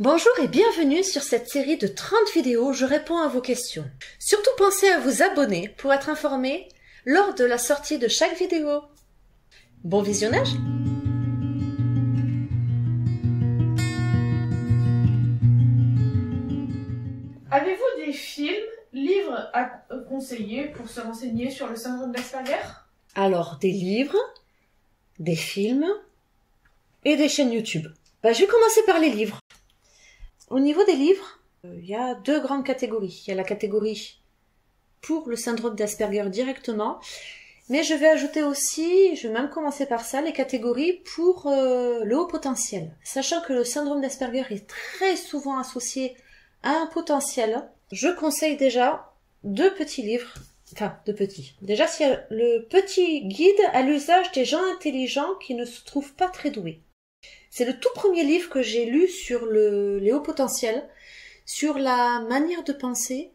Bonjour et bienvenue sur cette série de 30 vidéos où je réponds à vos questions. Surtout pensez à vous abonner pour être informé lors de la sortie de chaque vidéo. Bon visionnage! Avez-vous des films, livres à conseiller pour se renseigner sur le syndrome d'Asperger? Alors, des livres, des films et des chaînes YouTube. Je vais commencer par les livres. Au niveau des livres, il y a deux grandes catégories. Il y a la catégorie pour le syndrome d'Asperger directement, mais je vais ajouter aussi, je vais même commencer par ça, les catégories pour le haut potentiel. Sachant que le syndrome d'Asperger est très souvent associé à un potentiel, je conseille déjà deux petits livres, enfin deux petits. Déjà, il y a le petit guide à l'usage des gens intelligents qui ne se trouvent pas très doués. C'est le tout premier livre que j'ai lu sur les hauts potentiels, sur la manière de penser,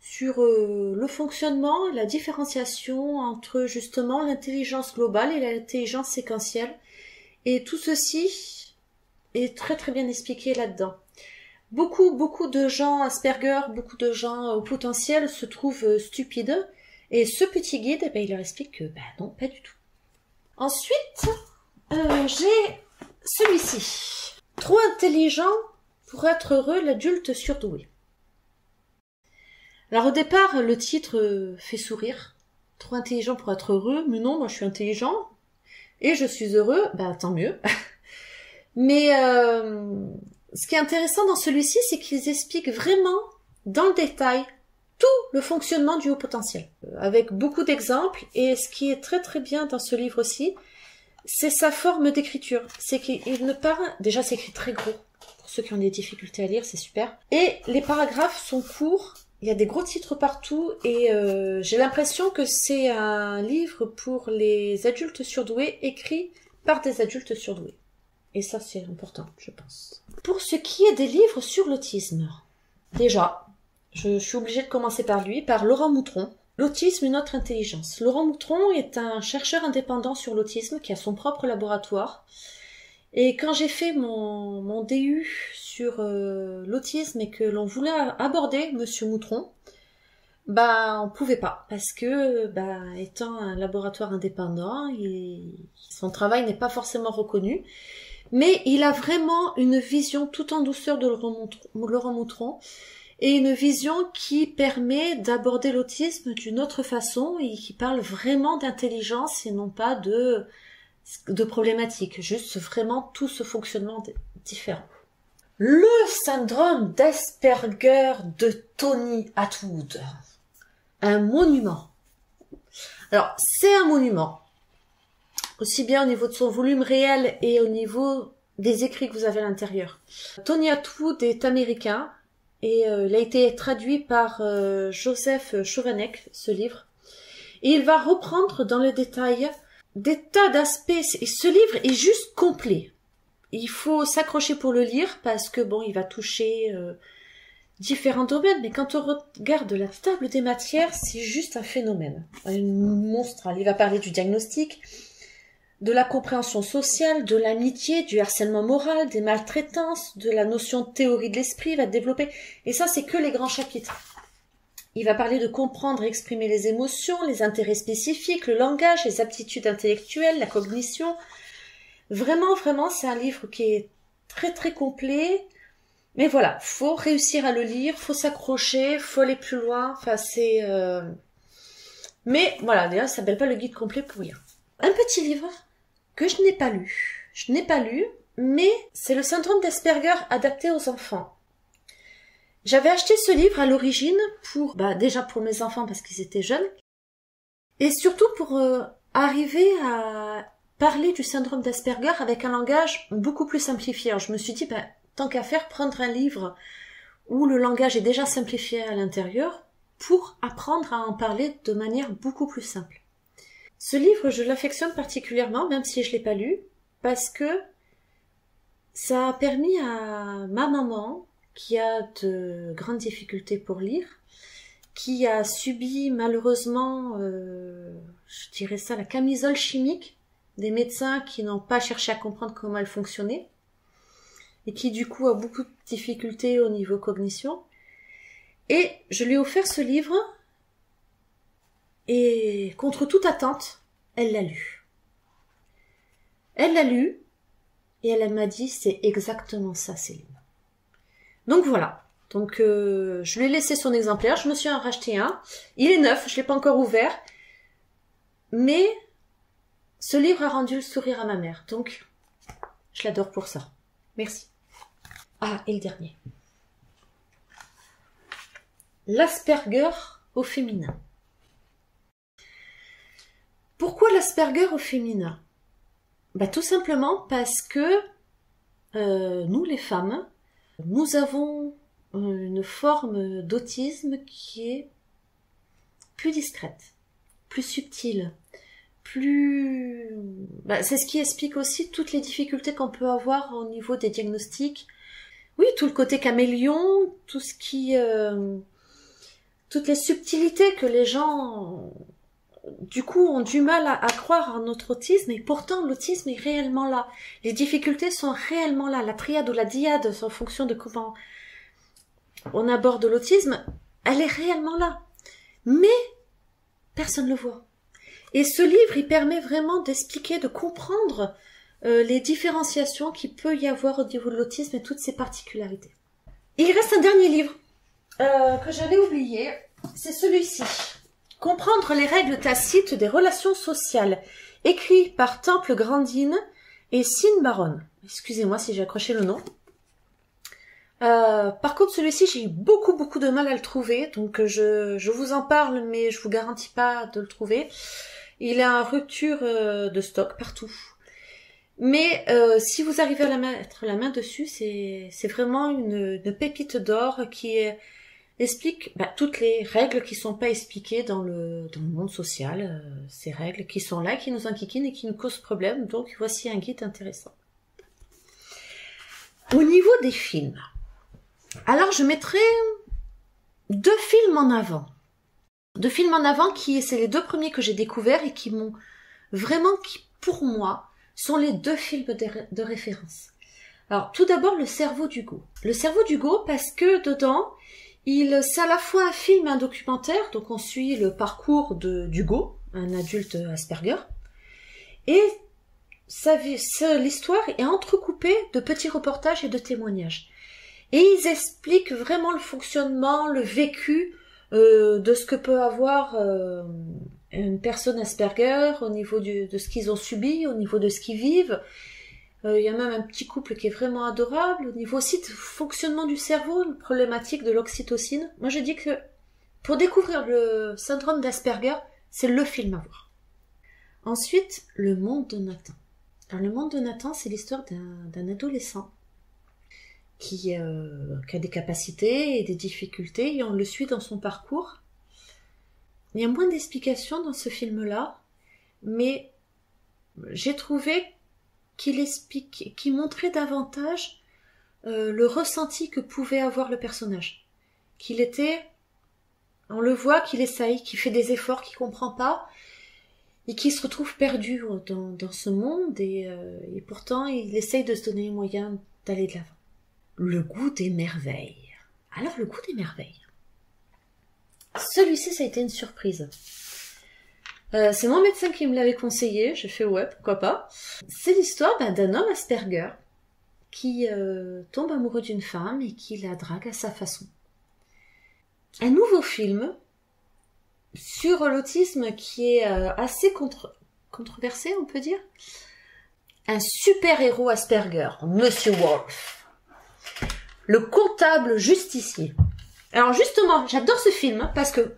sur le fonctionnement, la différenciation entre justement l'intelligence globale et l'intelligence séquentielle. Et tout ceci est très très bien expliqué là-dedans. Beaucoup de gens Asperger, beaucoup de gens au potentiel se trouvent stupides. Et ce petit guide, il leur explique que non, pas du tout. Ensuite, j'ai celui-ci. Trop intelligent pour être heureux, l'adulte surdoué. Alors au départ, le titre fait sourire. Trop intelligent pour être heureux, mais non, moi je suis intelligent et je suis heureux, tant mieux. Mais ce qui est intéressant dans celui-ci, c'est qu'ils expliquent vraiment dans le détail tout le fonctionnement du haut potentiel, avec beaucoup d'exemples. Et ce qui est très très bien dans ce livre aussi, c'est sa forme d'écriture. C'est qu'il ne parle... Déjà, c'est écrit très gros. Pour ceux qui ont des difficultés à lire, c'est super. Et les paragraphes sont courts. Il y a des gros titres partout. Et j'ai l'impression que c'est un livre pour les adultes surdoués, écrit par des adultes surdoués. Et ça, c'est important, je pense. Pour ce qui est des livres sur l'autisme, déjà, je suis obligée de commencer par lui, par Laurent Mottron. L'autisme, une autre intelligence. Laurent Mottron est un chercheur indépendant sur l'autisme qui a son propre laboratoire. Et quand j'ai fait mon DU sur l'autisme et que l'on voulait aborder Monsieur Mottron, on ne pouvait pas. Parce que, étant un laboratoire indépendant, son travail n'est pas forcément reconnu. Mais il a vraiment une vision tout en douceur de Laurent Mottron. Et une vision qui permet d'aborder l'autisme d'une autre façon et qui parle vraiment d'intelligence et non pas de problématique. Juste vraiment tout ce fonctionnement différent. Le syndrome d'Asperger de Tony Attwood. Un monument. Alors, c'est un monument. Aussi bien au niveau de son volume réel et au niveau des écrits que vous avez à l'intérieur. Tony Attwood est américain. Et il a été traduit par Joseph Chauvenec, ce livre. Et il va reprendre dans le détail des tas d'aspects. Ce livre est juste complet. Il faut s'accrocher pour le lire parce que, il va toucher différents domaines. Mais quand on regarde la table des matières, c'est juste un phénomène, une monstrale. Il va parler du diagnostic, de la compréhension sociale, de l'amitié, du harcèlement moral, des maltraitances, de la notion de théorie de l'esprit, il va développer. Et ça, c'est que les grands chapitres. Il va parler de comprendre et exprimer les émotions, les intérêts spécifiques, le langage, les aptitudes intellectuelles, la cognition. Vraiment, vraiment, c'est un livre qui est très, très complet. Mais voilà, faut réussir à le lire, faut s'accrocher, faut aller plus loin. Enfin, c'est... Mais voilà, d'ailleurs, ça s'appelle pas le guide complet pour rien. Un petit livre que je n'ai pas lu. Je n'ai pas lu, mais c'est le syndrome d'Asperger adapté aux enfants. J'avais acheté ce livre à l'origine pour, déjà pour mes enfants parce qu'ils étaient jeunes, et surtout pour arriver à parler du syndrome d'Asperger avec un langage beaucoup plus simplifié. Alors je me suis dit, tant qu'à faire, prendre un livre où le langage est déjà simplifié à l'intérieur pour apprendre à en parler de manière beaucoup plus simple. Ce livre, je l'affectionne particulièrement, même si je ne l'ai pas lu, parce que ça a permis à ma maman, qui a de grandes difficultés pour lire, qui a subi malheureusement, je dirais ça, la camisole chimique des médecins qui n'ont pas cherché à comprendre comment elle fonctionnait, et qui du coup a beaucoup de difficultés au niveau cognition. Et je lui ai offert ce livre et contre toute attente, elle l'a lu. Elle l'a lu et elle m'a dit c'est exactement ça Céline. Donc voilà. Donc je lui ai laissé son exemplaire, je me suis en racheté un. Il est neuf, je ne l'ai pas encore ouvert. Mais ce livre a rendu le sourire à ma mère. Donc je l'adore pour ça. Merci. Ah, et le dernier. L'Asperger au féminin. Pourquoi l'Asperger au féminin? Bah, tout simplement parce que nous les femmes, nous avons une forme d'autisme qui est plus discrète, plus subtile, plus... Ben, c'est ce qui explique aussi toutes les difficultés qu'on peut avoir au niveau des diagnostics. Oui, tout le côté caméléon, tout ce qui... toutes les subtilités que les gens, du coup, ont du mal à croire en notre autisme, et pourtant l'autisme est réellement là. Les difficultés sont réellement là. La triade ou la dyade, en fonction de comment on aborde l'autisme, elle est réellement là. Mais personne ne le voit. Et ce livre, il permet vraiment d'expliquer, de comprendre les différenciations qu'il peut y avoir au niveau de l'autisme et toutes ses particularités. Il reste un dernier livre que j'avais oublié. C'est celui-ci. Comprendre les règles tacites des relations sociales, écrit par Temple Grandin et Sean Barron. Excusez-moi si j'ai accroché le nom. Par contre, celui-ci, j'ai eu beaucoup de mal à le trouver. Donc, je vous en parle, mais je vous garantis pas de le trouver. Il est en rupture de stock partout. Mais si vous arrivez à mettre la main dessus, c'est vraiment une pépite d'or qui explique toutes les règles qui sont pas expliquées dans le monde social. Ces règles qui sont là, qui nous enquiquinent et qui nous causent problème. Donc, voici un guide intéressant. Au niveau des films... Alors, je mettrai deux films en avant. Deux films en avant qui, c'est les deux premiers que j'ai découverts et qui m'ont vraiment, qui pour moi, sont les deux films de référence. Alors, tout d'abord, Le cerveau d'Hugo. Le cerveau d'Hugo parce que dedans, c'est à la fois un film et un documentaire. Donc, on suit le parcours d'Hugo, un adulte Asperger. Et l'histoire est entrecoupée de petits reportages et de témoignages. Et ils expliquent vraiment le fonctionnement, le vécu de ce que peut avoir une personne Asperger au niveau de ce qu'ils ont subi, au niveau de ce qu'ils vivent. Il y a même un petit couple qui est vraiment adorable. Au niveau aussi du fonctionnement du cerveau, une problématique de l'oxytocine. Moi, je dis que pour découvrir le syndrome d'Asperger, c'est le film à voir. Ensuite, Le monde de Nathan. Alors, Le monde de Nathan, c'est l'histoire d'un adolescent qui a des capacités et des difficultés, et on le suit dans son parcours. Il y a moins d'explications dans ce film-là, mais j'ai trouvé qu'il montrait davantage le ressenti que pouvait avoir le personnage. On le voit qu'il essaye, qu'il fait des efforts, qu'il ne comprend pas, et qui se retrouve perdu dans ce monde, et pourtant il essaye de se donner les moyens d'aller de l'avant. Le goût des merveilles. Alors, Le goût des merveilles. Celui-ci, ça a été une surprise. C'est mon médecin qui me l'avait conseillé. J'ai fait, ouais, pourquoi pas. C'est l'histoire d'un homme Asperger qui tombe amoureux d'une femme et qui la drague à sa façon. Un nouveau film sur l'autisme qui est assez controversé, on peut dire. Un super-héros Asperger, Monsieur Wolff. Le comptable justicier. Alors justement, j'adore ce film parce que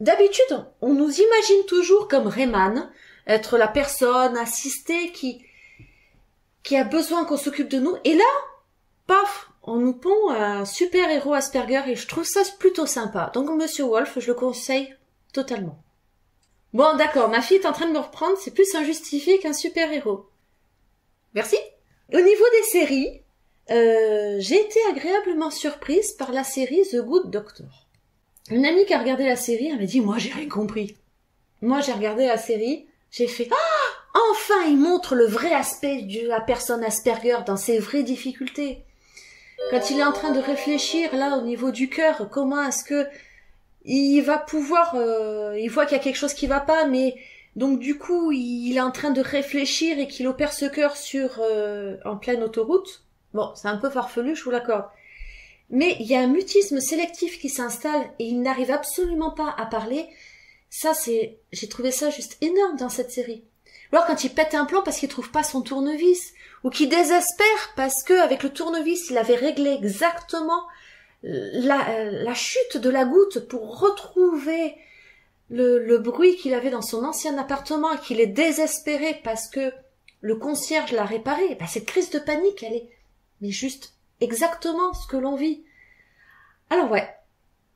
d'habitude, on nous imagine toujours comme Rayman, être la personne assistée qui a besoin qu'on s'occupe de nous. Et là, paf, on nous pond un super-héros Asperger et je trouve ça plutôt sympa. Donc Monsieur Wolff, je le conseille totalement. Bon, d'accord, ma fille est en train de me reprendre, c'est plus un justifié qu'un super-héros. Merci. Au niveau des séries... j'ai été agréablement surprise par la série The Good Doctor. Une amie qui a regardé la série, elle m'a dit « Moi, j'ai rien compris. » Moi, j'ai regardé la série, j'ai fait « Ah ! Enfin, il montre le vrai aspect de la personne Asperger dans ses vraies difficultés. » quand il est en train de réfléchir là au niveau du cœur, comment est-ce que il va pouvoir, il voit qu'il y a quelque chose qui va pas, mais donc du coup il est en train de réfléchir et qu'il opère ce cœur sur en pleine autoroute. Bon, c'est un peu farfelu, je vous l'accorde. Mais il y a un mutisme sélectif qui s'installe et il n'arrive absolument pas à parler. Ça, c'est, j'ai trouvé ça juste énorme dans cette série. Ou alors quand il pète un plomb parce qu'il trouve pas son tournevis, ou qu'il désespère parce que avec le tournevis il avait réglé exactement la chute de la goutte pour retrouver le bruit qu'il avait dans son ancien appartement, et qu'il est désespéré parce que le concierge l'a réparé. Ben, cette crise de panique, elle est mais juste exactement ce que l'on vit. Alors ouais,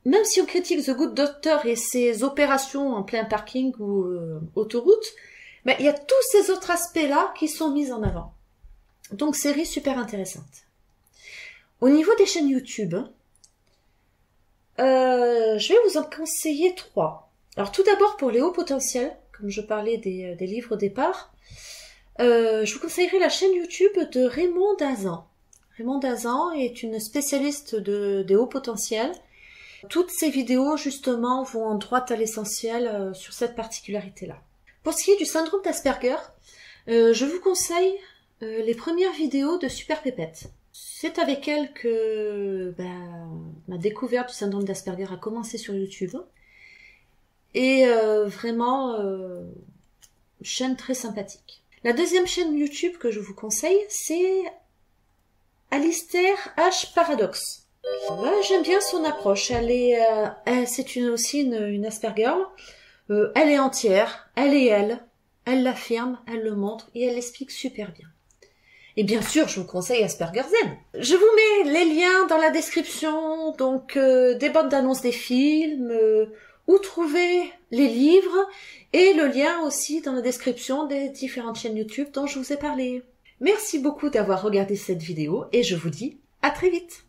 même si on critique The Good Doctor et ses opérations en plein parking ou autoroute, ben, il y a tous ces autres aspects-là qui sont mis en avant. Donc, série super intéressante. Au niveau des chaînes YouTube, je vais vous en conseiller 3. Alors, tout d'abord, pour les hauts potentiels, comme je parlais des livres au départ, je vous conseillerais la chaîne YouTube de Raymonde Hazan. Raymonde Hazan est une spécialiste des hauts potentiels. Toutes ses vidéos, justement, vont en droit à l'essentiel sur cette particularité-là. Pour ce qui est du syndrome d'Asperger, je vous conseille les premières vidéos de Super Pépette. C'est avec elle que ma découverte du syndrome d'Asperger a commencé sur YouTube. Et vraiment, chaîne très sympathique. La deuxième chaîne YouTube que je vous conseille, c'est Alistair H. Paradox. Ouais, j'aime bien son approche. Elle est, c'est aussi une Asperger. Elle est entière, elle est elle l'affirme, elle le montre et elle l'explique super bien. Et bien sûr, je vous conseille Asperger Zen. Je vous mets les liens dans la description, donc des bandes d'annonces des films, où trouver les livres, et le lien aussi dans la description des différentes chaînes YouTube dont je vous ai parlé. Merci beaucoup d'avoir regardé cette vidéo et je vous dis à très vite.